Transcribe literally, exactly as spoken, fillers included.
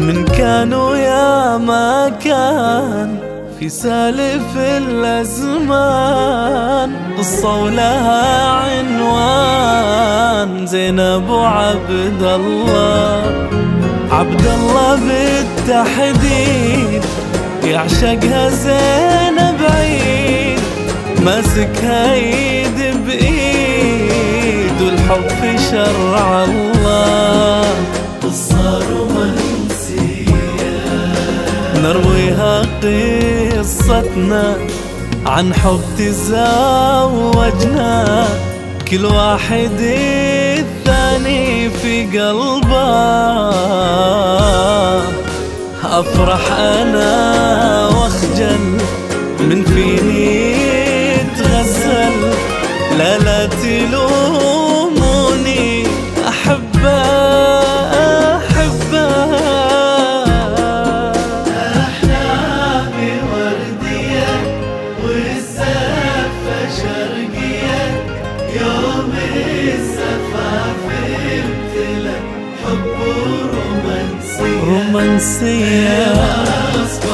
من كانوا يا ما كان في سالف الأزمان، قصة ولها عنوان زينب وعبد الله. عبد الله بالتحديد يعشقها زينب عيد، ماسكها ايد بايد والحب في شرع الله. قصة رومانسية نرويها قصتنا عن حب تزوجنا، كل واحد الثاني في قلبه. أفرح أنا واخجل من فيني يتغزل، لا لا تلوموني أحبه أحبه. أحلامي وردية والسفة شرقية، يوم السفة فهمت لك حب رومانسية. رومانسية